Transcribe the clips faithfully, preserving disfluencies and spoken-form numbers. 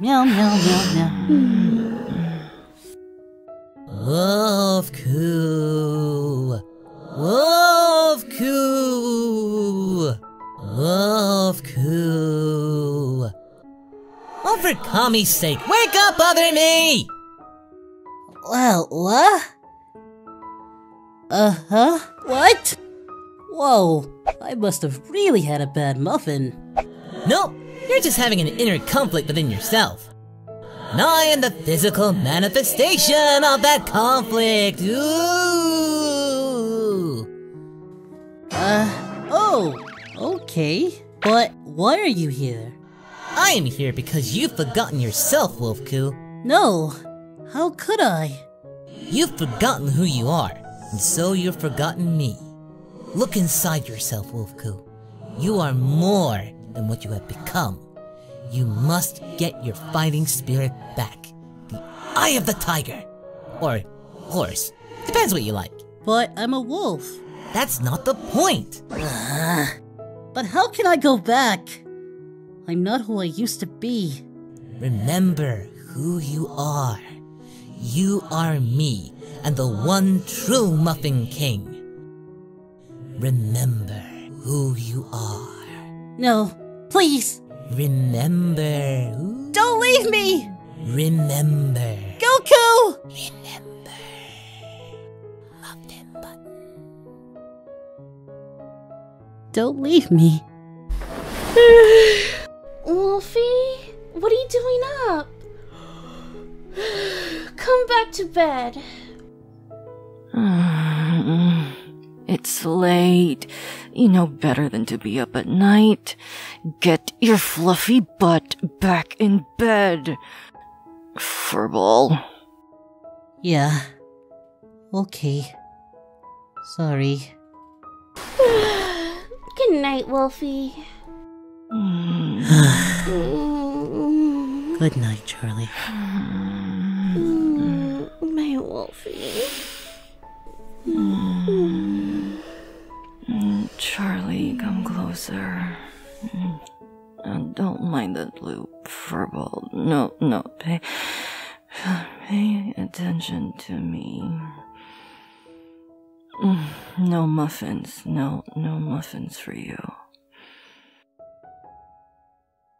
meow, meow, meow, meow. Wolf Coo. Wolf Coo. Wolf Coo. Oh, for Kami's sake, wake up, other me! Well, what? Uh-huh? What? Whoa, I must have really had a bad muffin. Nope, you're just having an inner conflict within yourself. And I am the physical manifestation of that conflict. Ooh. Uh, oh, okay. But why are you here? I am here because you've forgotten yourself, Wolf Coo. No, how could I? You've forgotten who you are, and so you've forgotten me. Look inside yourself, Wolf Coo. You are more than what you have become. You must get your fighting spirit back. The eye of the tiger. Or horse. Depends what you like. But I'm a wolf. That's not the point. Uh, but how can I go back? I'm not who I used to be. Remember who you are. You are me, and the one true Muffin King. Remember who you are. No, please. Remember. Who... Don't leave me. Remember. Goku. Remember. Muffin Button. Don't leave me. Wolfie, what are you doing up? Come back to bed. It's late. You know better than to be up at night. Get your fluffy butt back in bed. Furball. Yeah. Okay. Sorry. Good night, Wolfie. Good night, Charlie. My Wolfie. Charlie, come closer. Uh, don't mind that blue furball. No, no, pay, pay attention to me. No muffins, no, no muffins for you.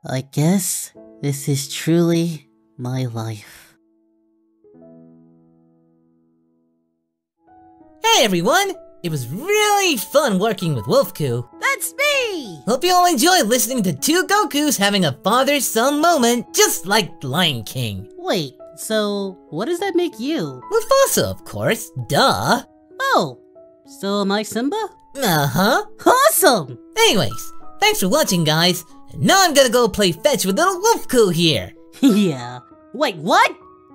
I guess this is truly my life. Hey everyone! It was really fun working with Wolf Coo. That's me! Hope you all enjoy listening to two Gokus having a father-son moment, just like Lion King. Wait, so what does that make you? Mufasa, of course, duh. Oh, so am I Simba? Uh-huh. Awesome! Anyways, thanks for watching, guys. And now I'm gonna go play fetch with little Wolf Coo here. Yeah. Wait, what?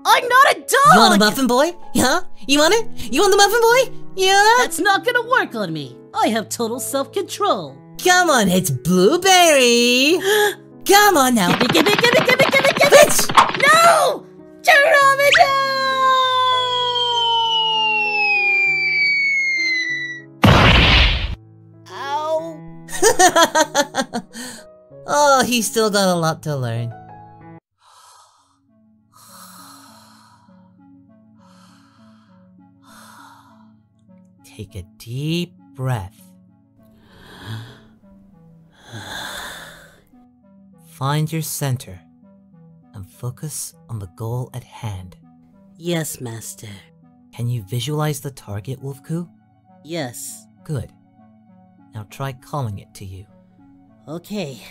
I'm not a dog! You want a muffin boy? Huh? You want it? You want the muffin boy? Yeah? That's not gonna work on me. I have total self-control. Come on, it's Blueberry! Come on now! Give it, give it, give it, give it, give it, give it! Fetch! No! Geronimo! Ow! Oh, he's still got a lot to learn. Take a deep breath. Find your center and focus on the goal at hand. Yes, Master. Can you visualize the target, Wolf Coo? Yes. Good. Now try calling it to you. Okay.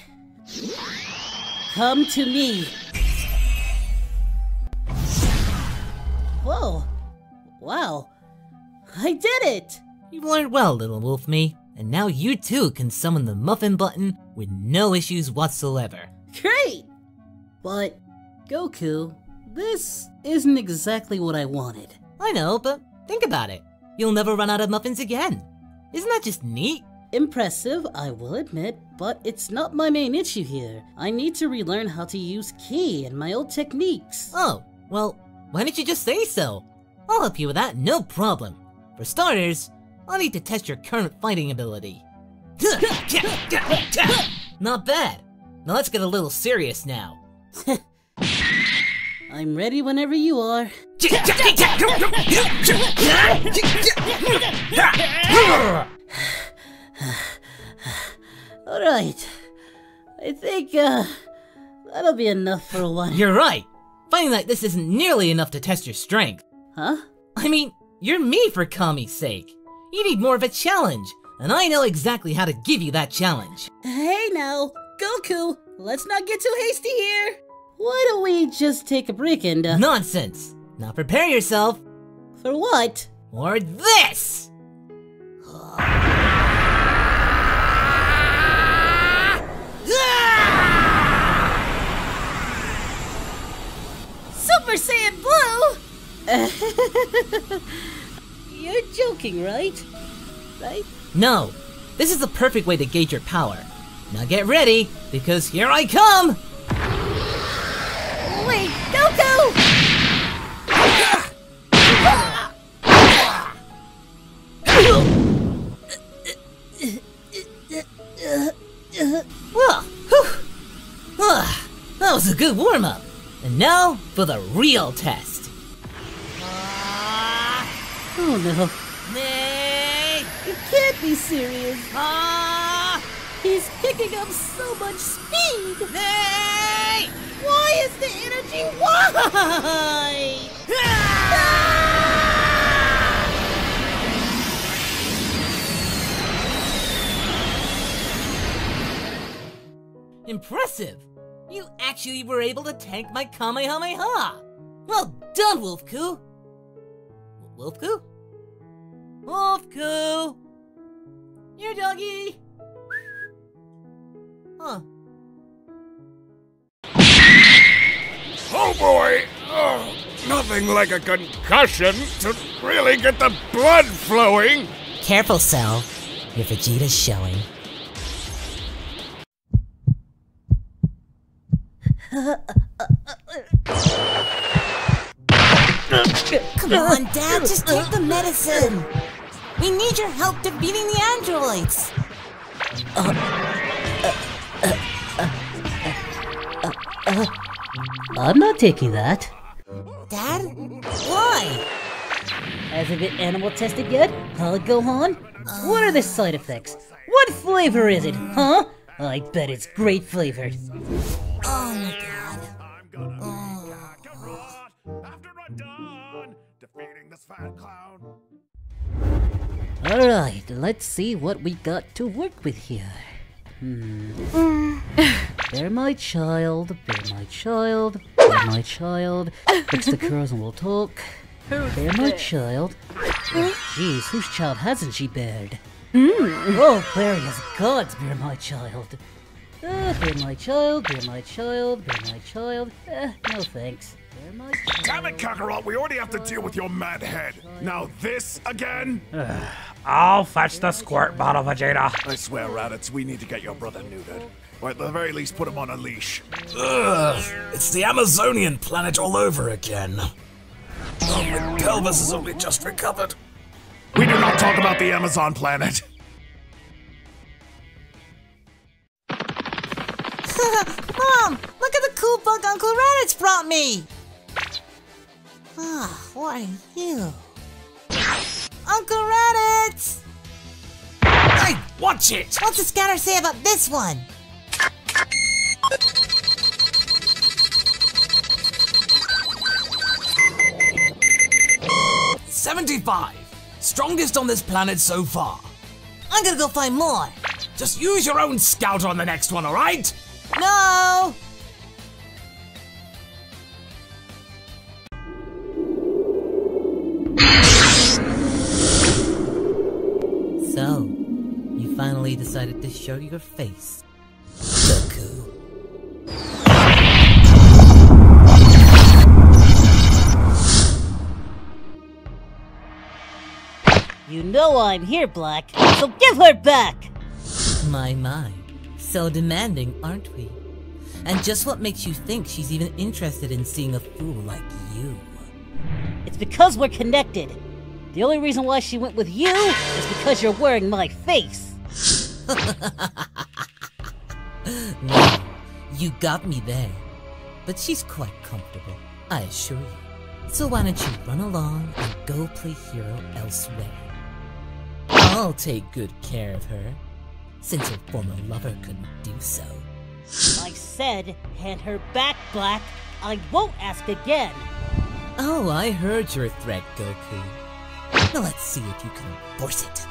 Come to me. Whoa. Wow. I did it! You've learned well, little Wolf Me, and now you too can summon the Muffin Button with no issues whatsoever. Great! But, Goku, this isn't exactly what I wanted. I know, but think about it. You'll never run out of muffins again. Isn't that just neat? Impressive, I will admit, but it's not my main issue here. I need to relearn how to use ki and my old techniques. Oh, well, why didn't you just say so? I'll help you with that, no problem. For starters, I'll need to test your current fighting ability. Not bad. Now let's get a little serious now. I'm ready whenever you are. Alright. I think, uh, that'll be enough for a while. You're right! Finding that this isn't nearly enough to test your strength. Huh? I mean, you're me for Kami's sake. You need more of a challenge, and I know exactly how to give you that challenge. Hey now, Goku, let's not get too hasty here. Why don't we just take a break and uh... Nonsense! Now prepare yourself! For what? Or this! Super Saiyan Blue! You're joking, right? Right? No! This is the perfect way to gauge your power. Now get ready, because here I come! Wait, Goku! That was a good warm-up! And now, for the real test! Oh no... It can't be serious! He's picking up so much speed! Why is the energy wide? Impressive! You actually were able to tank my Kamehameha! Well done, Wolfku! Wolfku? Wolfku! Here, doggy! Huh. Oh boy! Oh, nothing like a concussion to really get the blood flowing! Careful, Cell. Your Vegeta's showing. Come on, Dad, just take the medicine! We need your help defeating the androids! Uh, uh, uh, uh, uh, uh, uh. I'm not taking that. Dad? Why? Hasn't it been animal tested yet? I'll go on. Uh, what are the side effects? What flavor is it, huh? I bet it's great flavored. Oh my god. Oh. Alright, let's see what we got to work with here. Hmm. Mm. Bear my child, bear my child, bear my child, fix the curls and we'll talk. Bear my child. Jeez, oh, whose child hasn't she bared? Mm. Oh, bearing as gods, bear my child. Uh, bear my child, bear my child, bear my child. Uh, no thanks. Bear my child. Damn it, Kakarot, we already have to deal with your mad head. Now this again? I'll fetch the squirt bottle, Vegeta. I swear, Raditz, we need to get your brother neutered. Or at the very least, put him on a leash. Ugh, it's the Amazonian planet all over again. Oh, my pelvis has only just recovered. We do not talk about the Amazon planet. Mom, look at the cool bug Uncle Raditz brought me. Ah, oh, what are you? Uncle Raditz! Hey, watch it! What's the scatter say about this one? seventy-five! Strongest on this planet so far. I'm gonna go find more. Just use your own scout on the next one, alright? No! So, you finally decided to show your face. You know I'm here, Black, so give her back! My, my. So demanding, aren't we? And just what makes you think she's even interested in seeing a fool like you? It's because we're connected. The only reason why she went with you is because you're wearing my face. No, you got me there. But she's quite comfortable. I assure you. So why don't you run along and go play hero elsewhere? I'll take good care of her, since her former lover couldn't do so. I said, hand her back, Black. I won't ask again. Oh, I heard your threat, Goku. Now let's see if you can force it.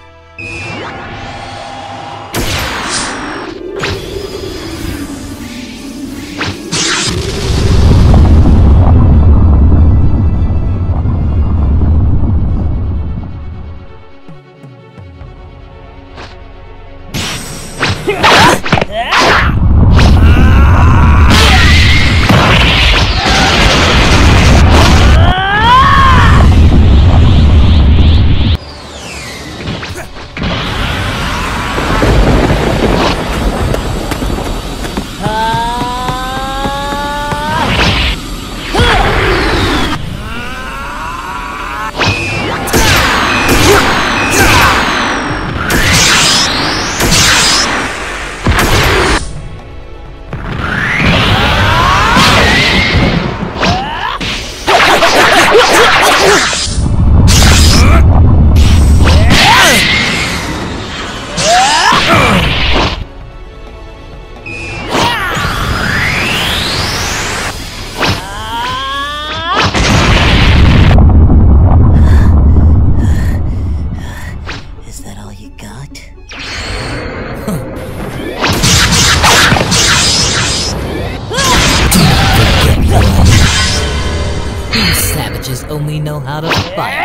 Only know how to fight,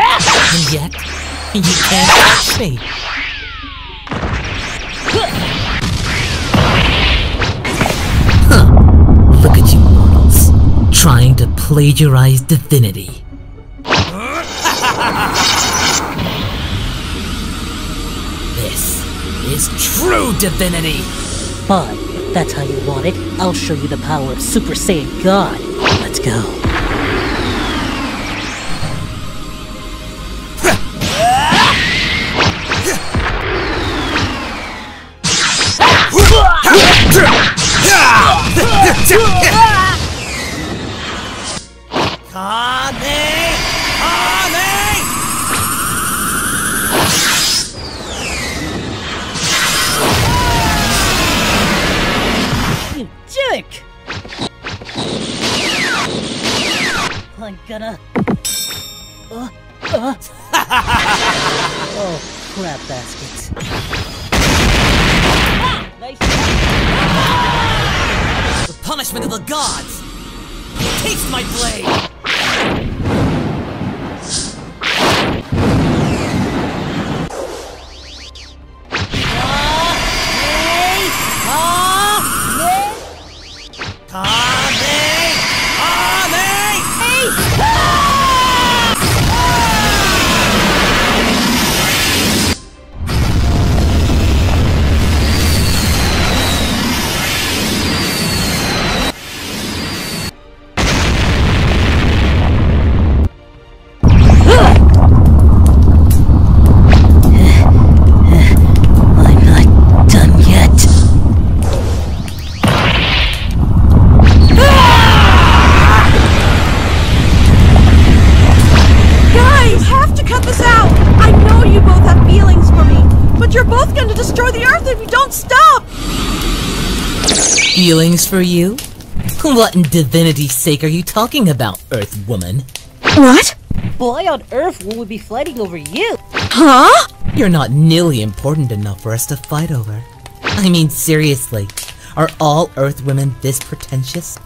and yet you can't catch me. Huh. Look at you mortals, trying to plagiarize divinity. This is true divinity. Fine, if that's how you want it, I'll show you the power of Super Saiyan God. Let's go. Kamehameha! You dick! I'm gonna... Uh, uh. Oh, crap baskets. Ah, nice. Punishment of the gods! Taste my blade! Feelings for you? What in divinity's sake are you talking about, Earth woman? What? Why on earth would we be fighting over you? Huh? You're not nearly important enough for us to fight over. I mean, seriously, are all Earth women this pretentious?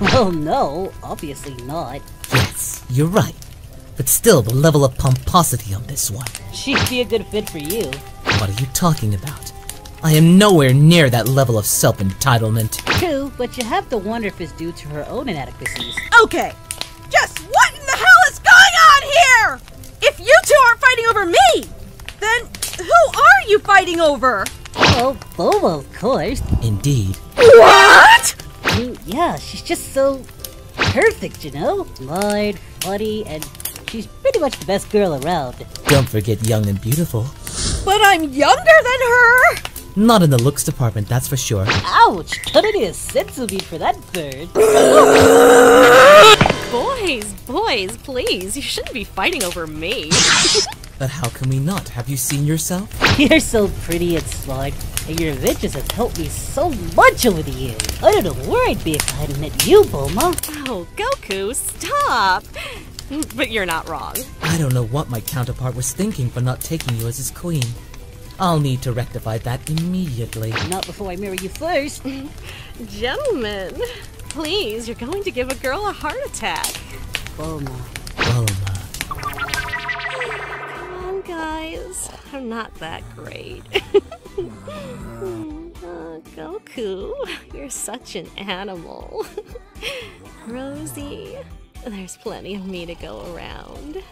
Well, no, obviously not. Yes, you're right. But still, the level of pomposity on this one. She'd be a good fit for you. What are you talking about? I am nowhere near that level of self-entitlement. True, but you have to wonder if it's due to her own inadequacies. Okay, just what in the hell is going on here? If you two aren't fighting over me, then who are you fighting over? Oh, Bulma, of course. Indeed. What? I mean, yeah, she's just so perfect, you know? Light, funny, and she's pretty much the best girl around. Don't forget young and beautiful. But I'm younger than her! Not in the looks department, that's for sure. Ouch! Cut it a sensu beat for that bird. Boys, boys, please, you shouldn't be fighting over me. But how can we not? Have you seen yourself? You're so pretty and smart, and your adventures have helped me so much over the years. I don't know where I'd be if I hadn't met you, Bulma. Oh, Goku, stop! But you're not wrong. I don't know what my counterpart was thinking for not taking you as his queen. I'll need to rectify that immediately. Not before I marry you first. Gentlemen, please, you're going to give a girl a heart attack. Bulma. Bulma. Guys, I'm not that great. uh, Goku, you're such an animal. Rosie, there's plenty of me to go around.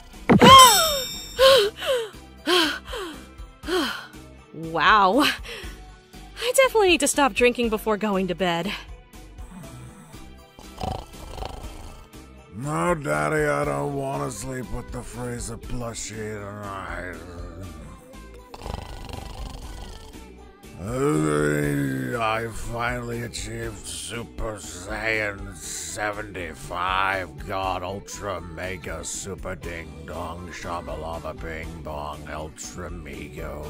Wow. I definitely need to stop drinking before going to bed. No, Daddy, I don't want to sleep with the freezer plushie tonight. I finally achieved Super Saiyan seventy-five, God Ultra Mega Super Ding Dong Shabalaba Bing Bong Ultra Mego.